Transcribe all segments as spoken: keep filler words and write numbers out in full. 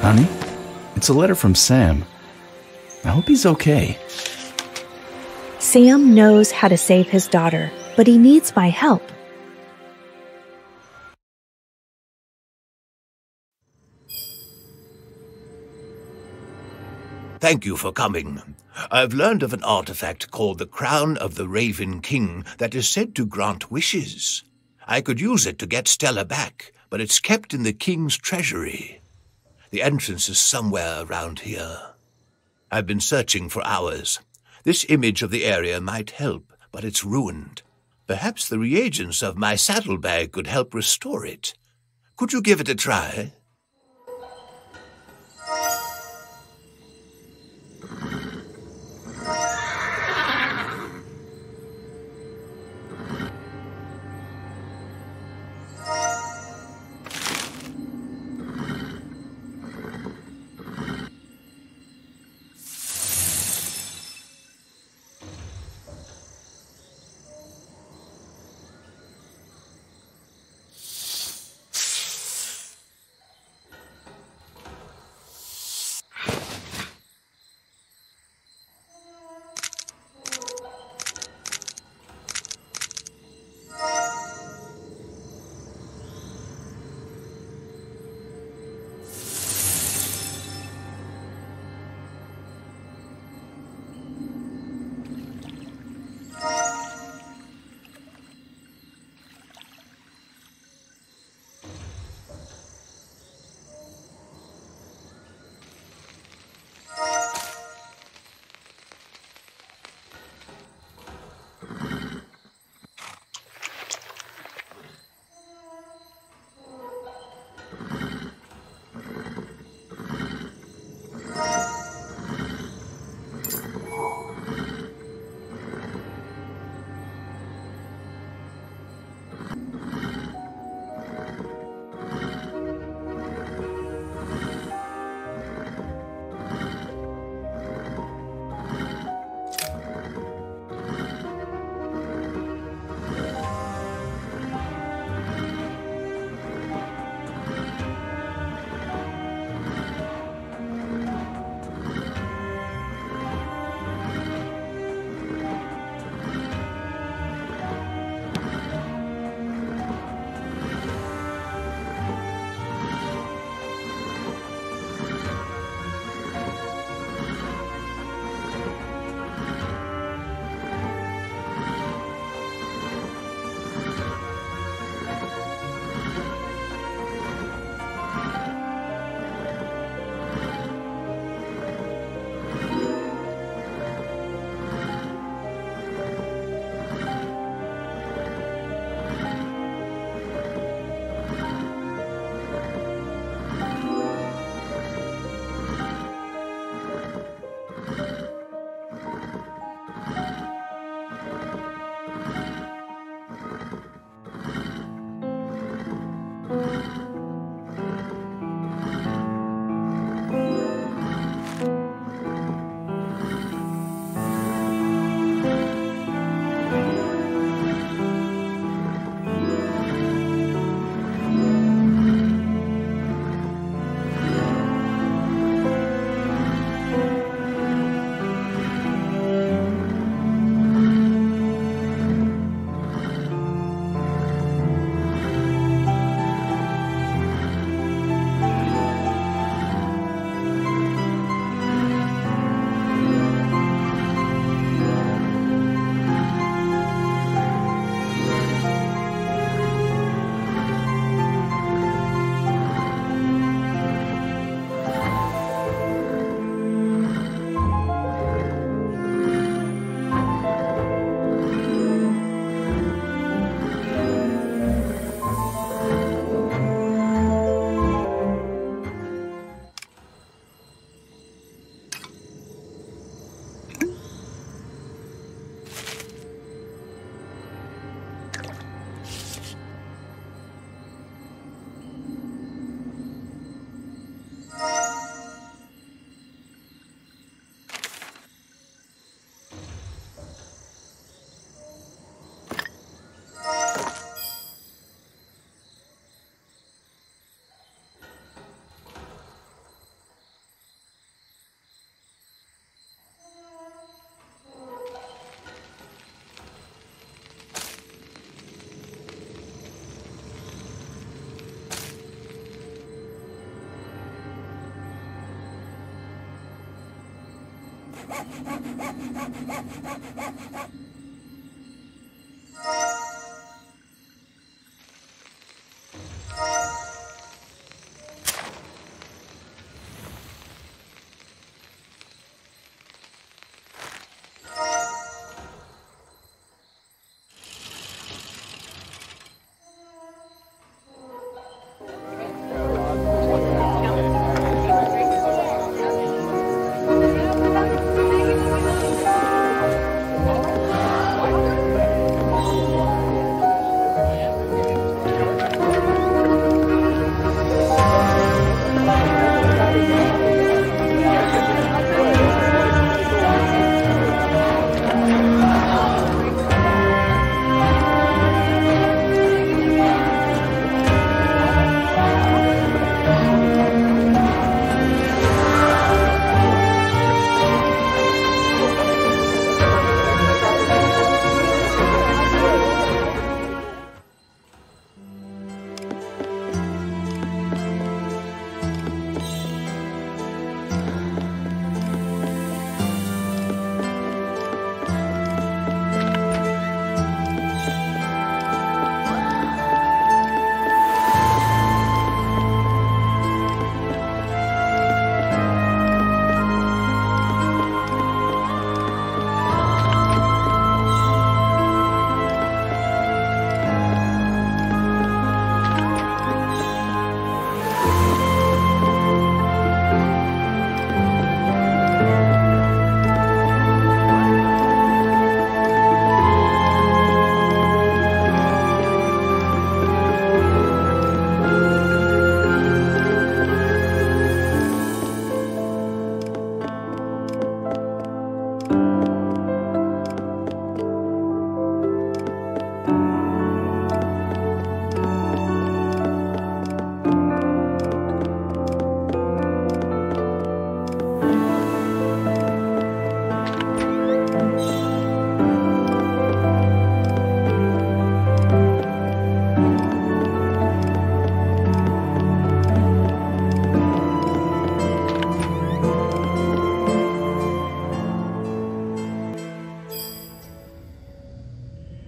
Honey, it's a letter from Sam. I hope he's okay. Sam knows how to save his daughter, but he needs my help. Thank you for coming. I've learned of an artifact called the Crown of the Raven King that is said to grant wishes. I could use it to get Stella back, but it's kept in the king's treasury. The entrance is somewhere around here. I've been searching for hours. This image of the area might help, but it's ruined. Perhaps the reagents of my saddlebag could help restore it. Could you give it a try?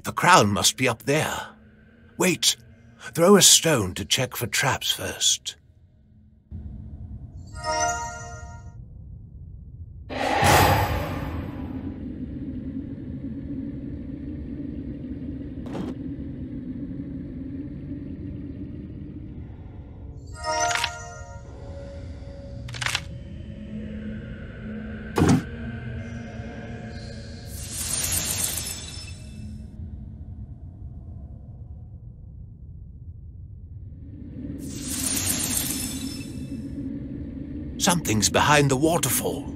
The crown must be up there. Wait, throw a stone to check for traps first. Something's behind the waterfall.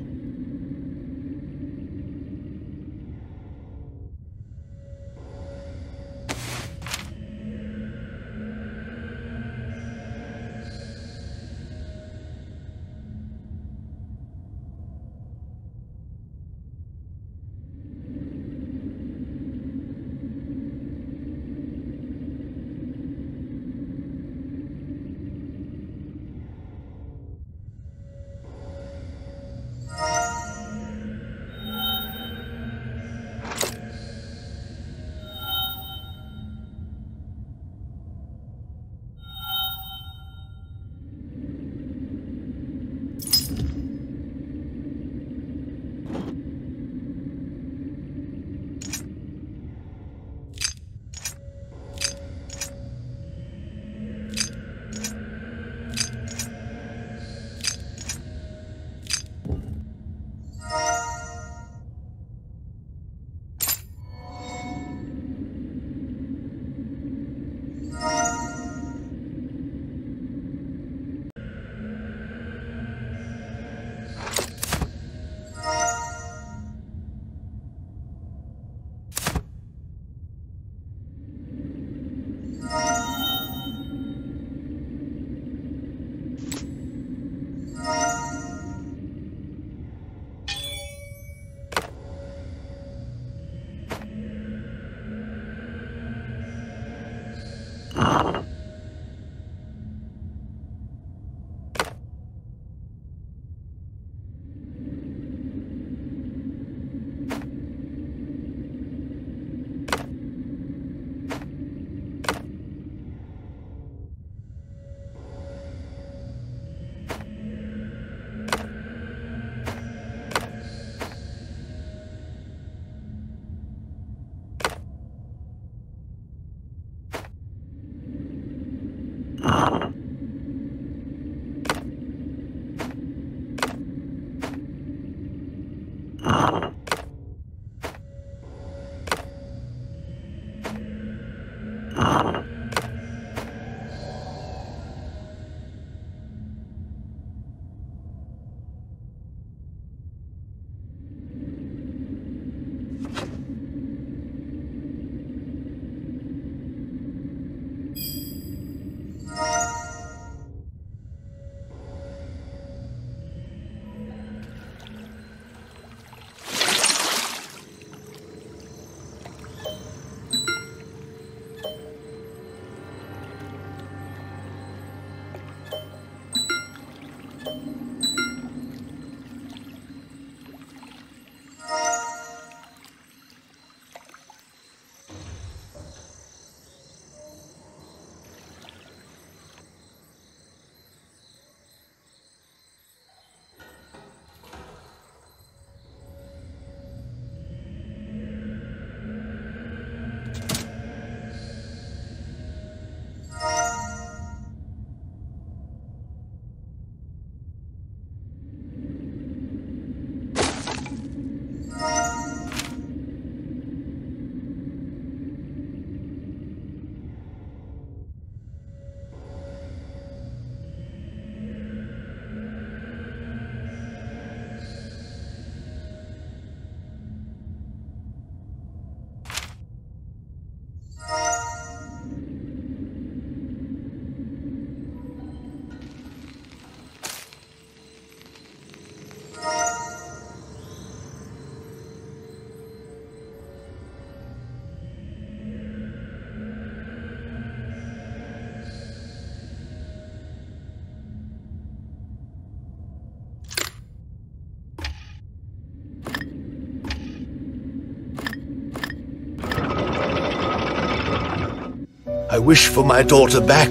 I wish for my daughter back.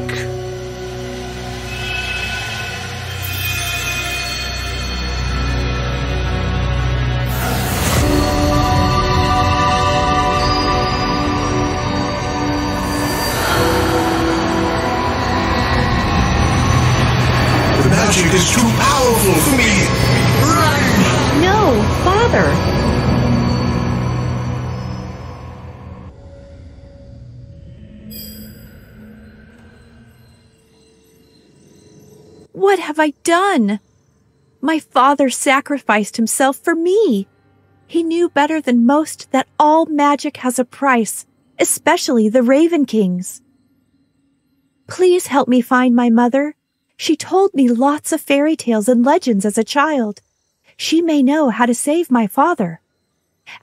Is too powerful for me. Run! No, Father. What have I done? My father sacrificed himself for me. He knew better than most that all magic has a price, especially the Raven King's. Please help me find my mother. She told me lots of fairy tales and legends as a child. She may know how to save my father.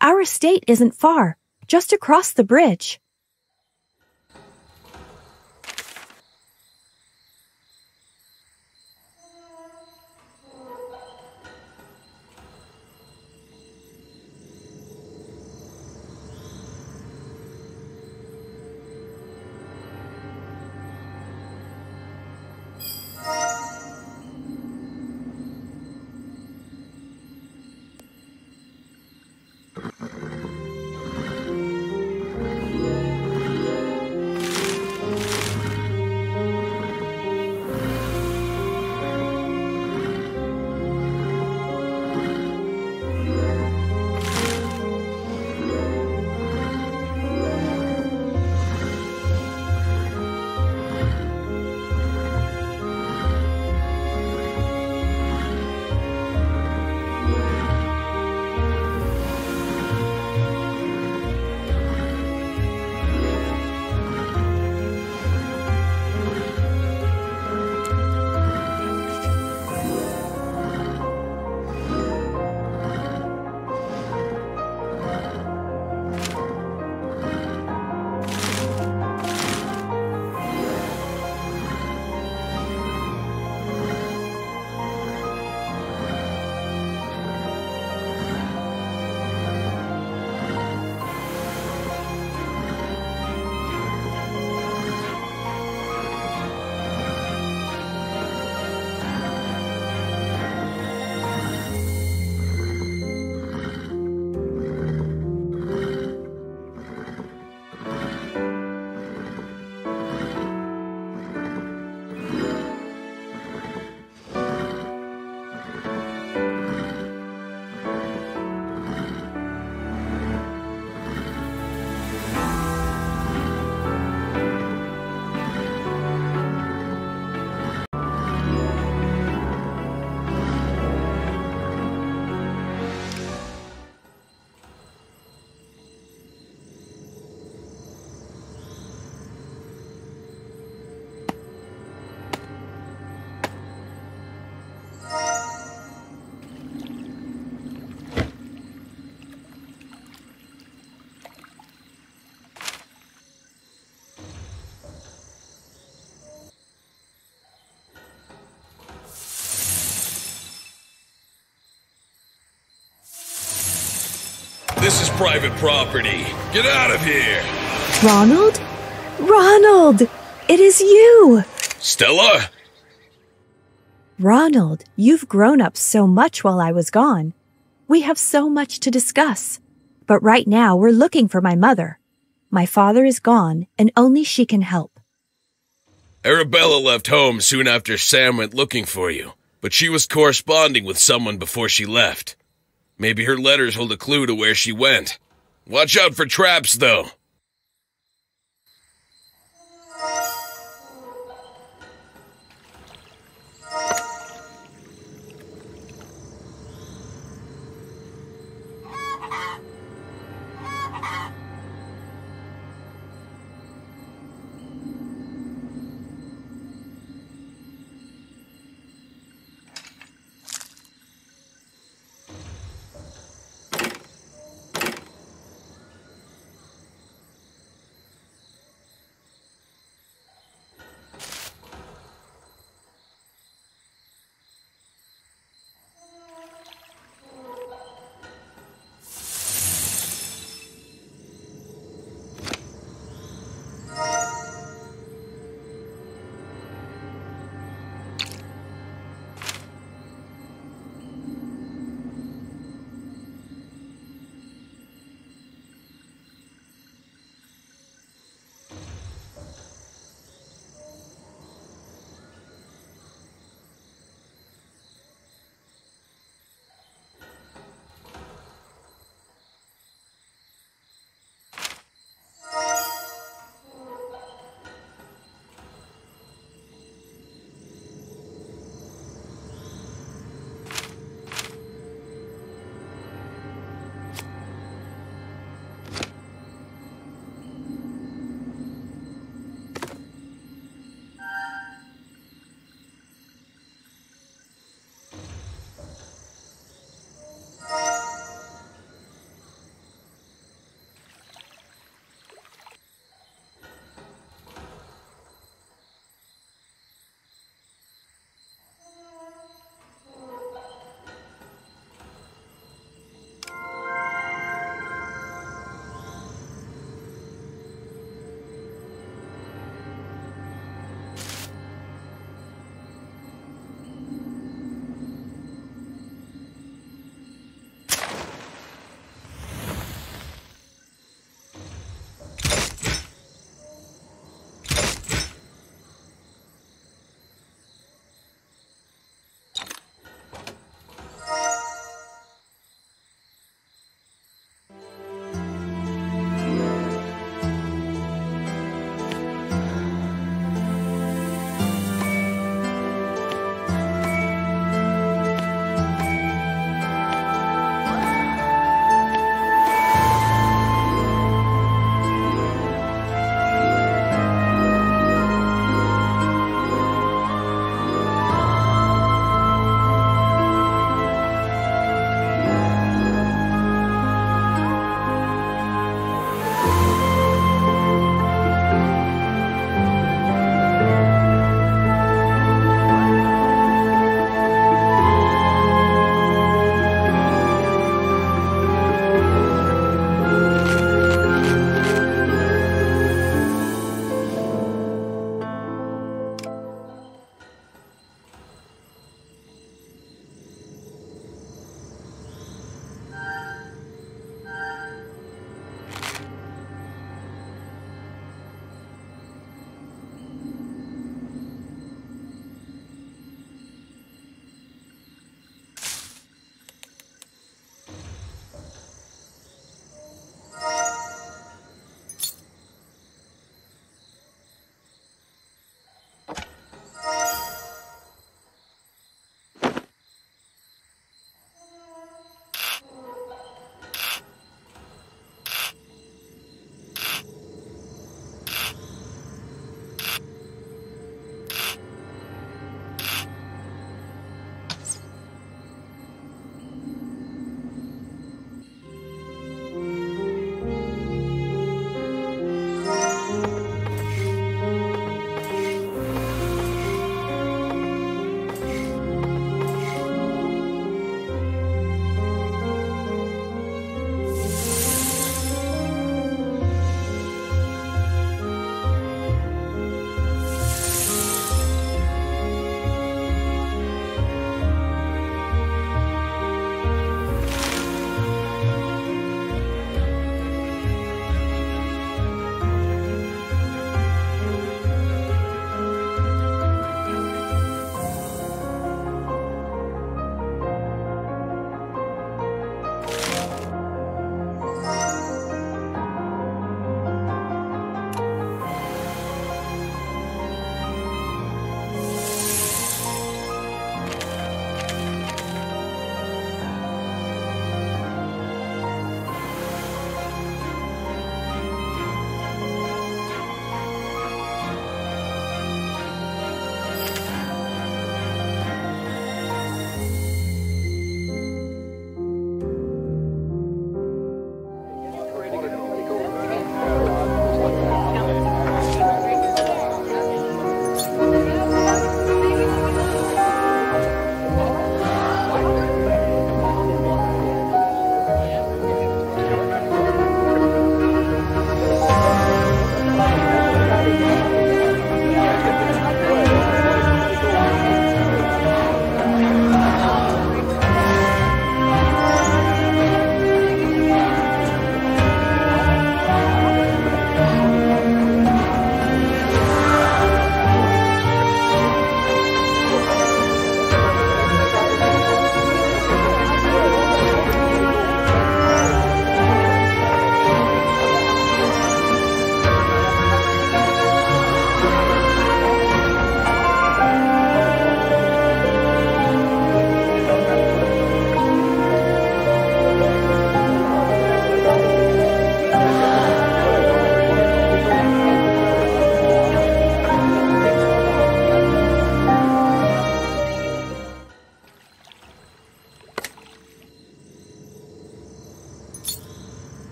Our estate isn't far, just across the bridge. This is private property. Get out of here! Ronald? Ronald! It is you! Stella? Ronald, you've grown up so much while I was gone. We have so much to discuss. But right now, we're looking for my mother. My father is gone, and only she can help. Arabella left home soon after Sam went looking for you, but she was corresponding with someone before she left. Maybe her letters hold a clue to where she went. Watch out for traps, though.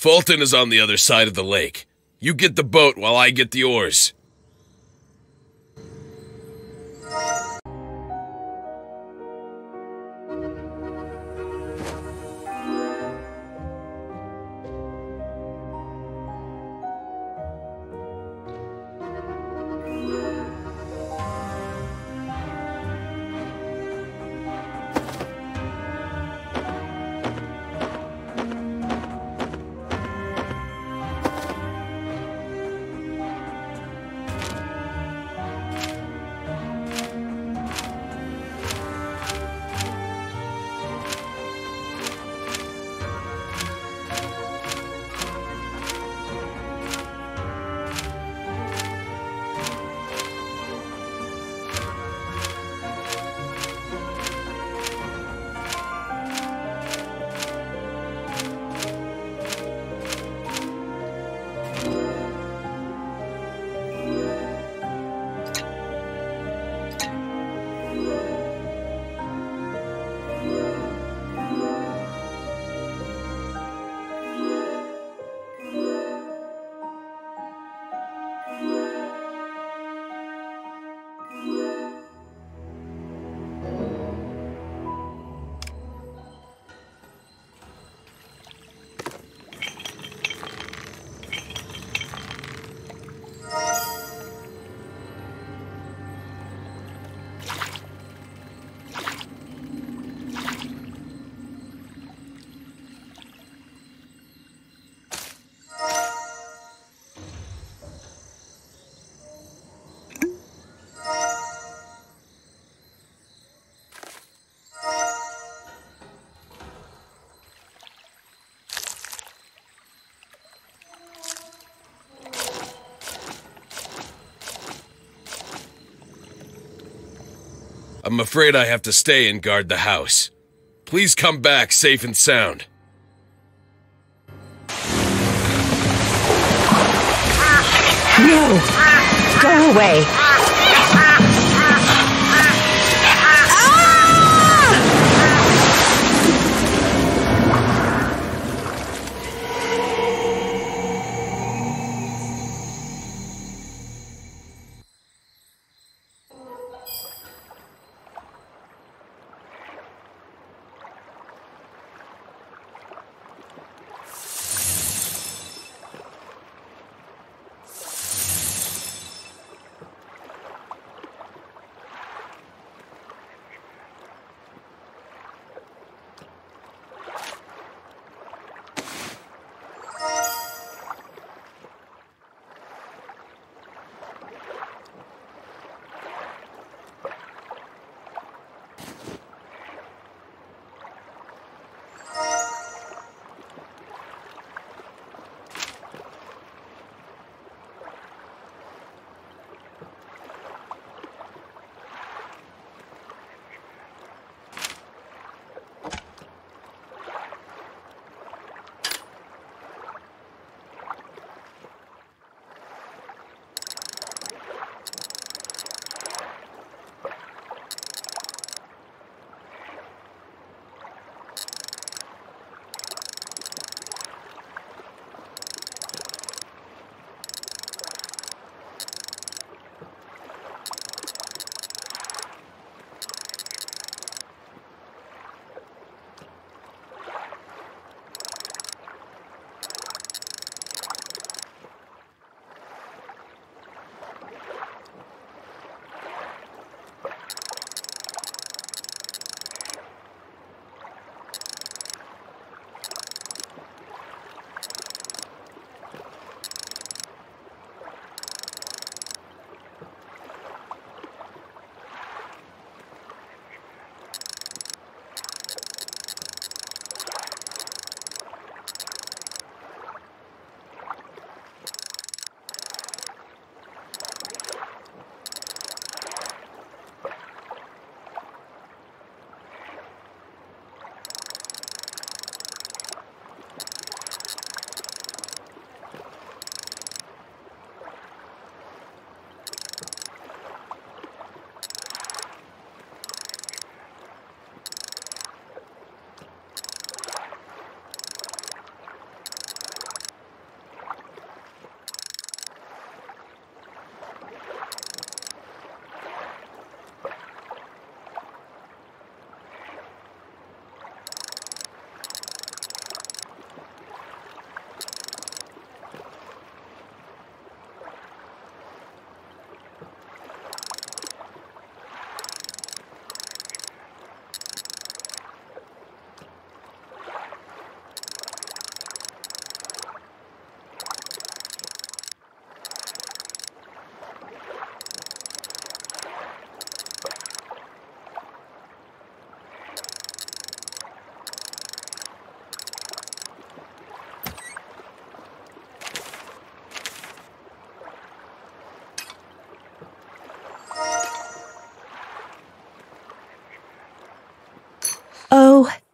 Fulton is on the other side of the lake. You get the boat while I get the oars. I'm afraid I have to stay and guard the house. Please come back safe and sound. No! Go away!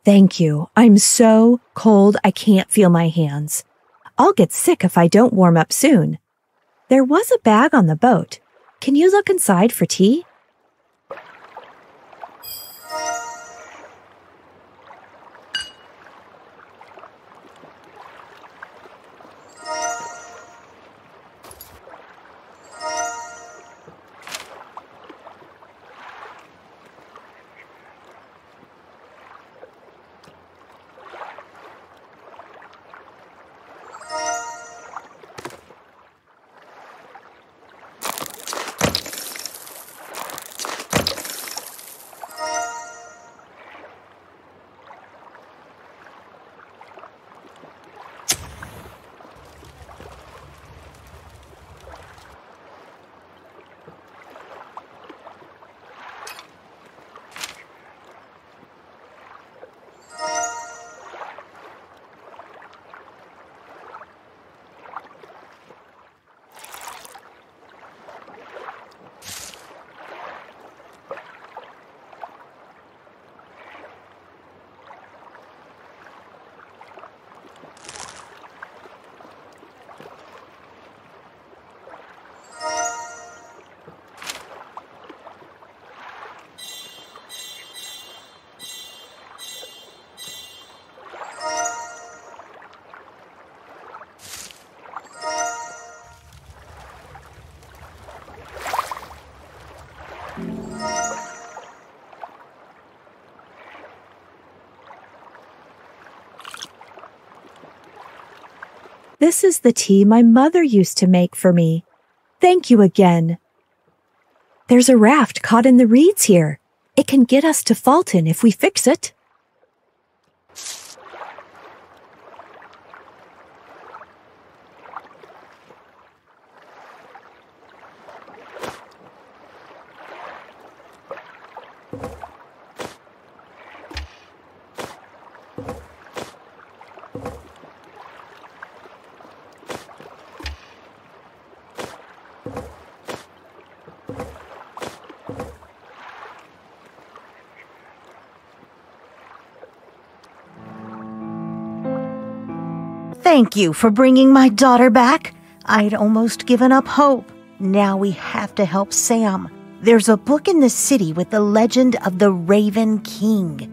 Thank you. I'm so cold I can't feel my hands. I'll get sick if I don't warm up soon. There was a bag on the boat. Can you look inside for tea? This is the tea my mother used to make for me. Thank you again. There's a raft caught in the reeds here. It can get us to Fulton if we fix it. Thank you for bringing my daughter back. I'd almost given up hope. Now we have to help Sam. There's a book in the city with the legend of the Raven King.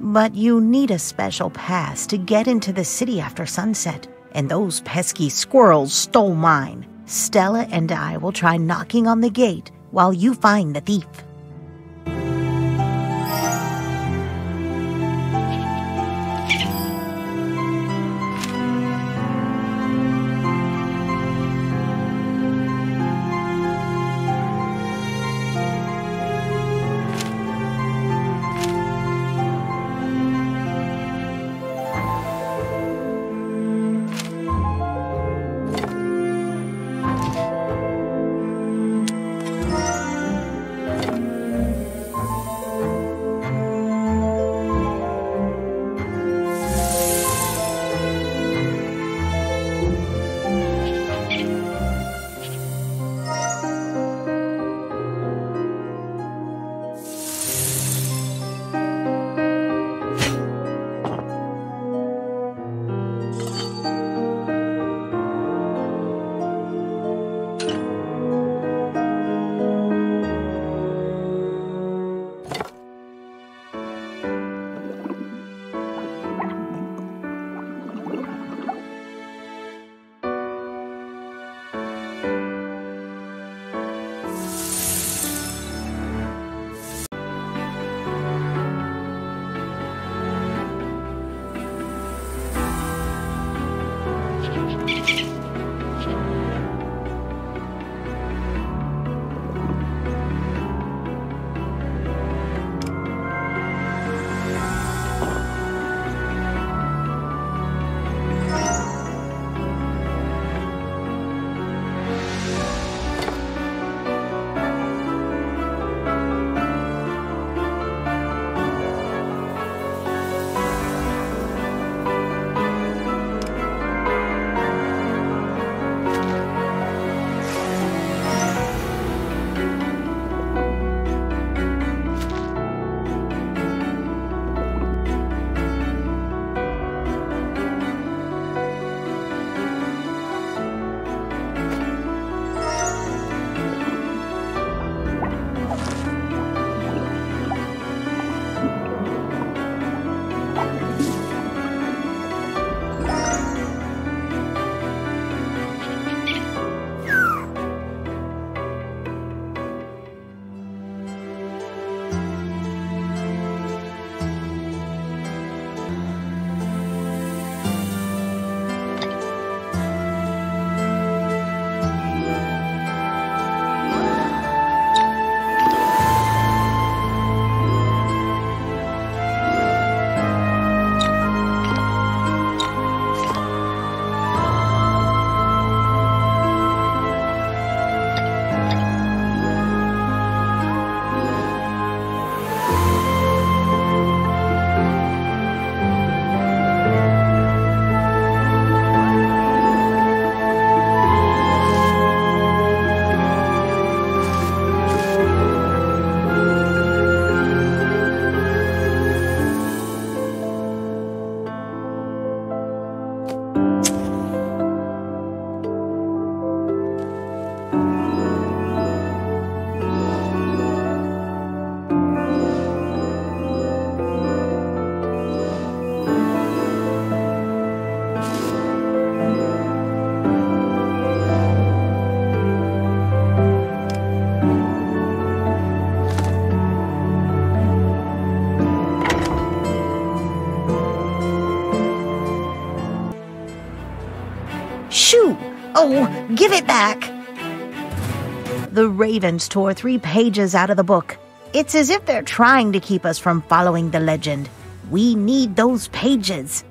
But you need a special pass to get into the city after sunset, and those pesky squirrels stole mine. Stella and I will try knocking on the gate while you find the thief. Oh, give it back! The ravens tore three pages out of the book. It's as if they're trying to keep us from following the legend. We need those pages.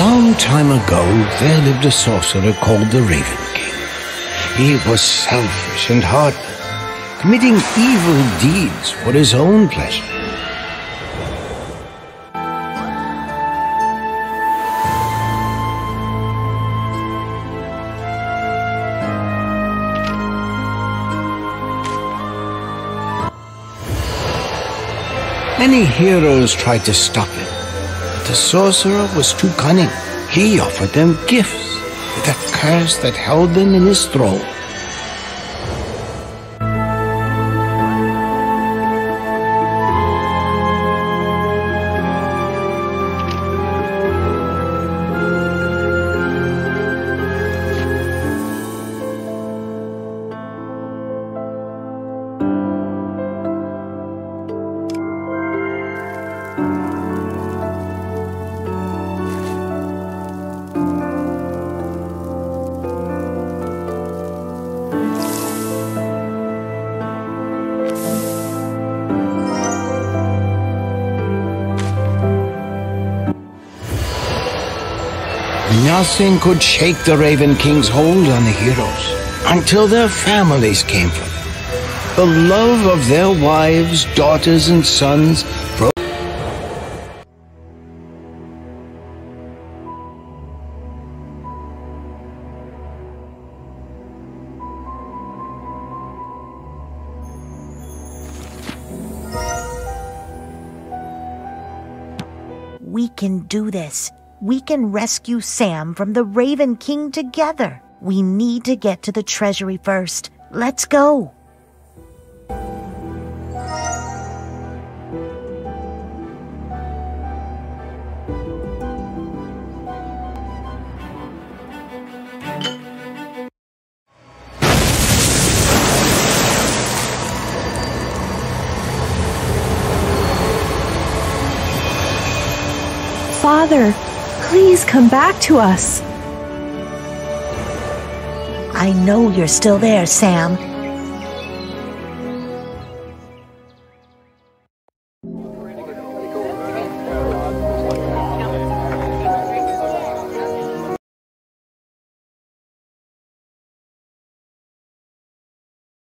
long time ago, there lived a sorcerer called the Raven King. He was selfish and heartless, committing evil deeds for his own pleasure. Many heroes tried to stop him, but the sorcerer was too cunning. He offered them gifts with a curse that held them in his thrall. Nothing could shake the Raven King's hold on the heroes until their families came from them. The love of their wives, daughters, and sons broke. We can do this. We can rescue Sam from the Raven King together. We need to get to the treasury first. Let's go. Father, please come back to us. I know you're still there, Sam.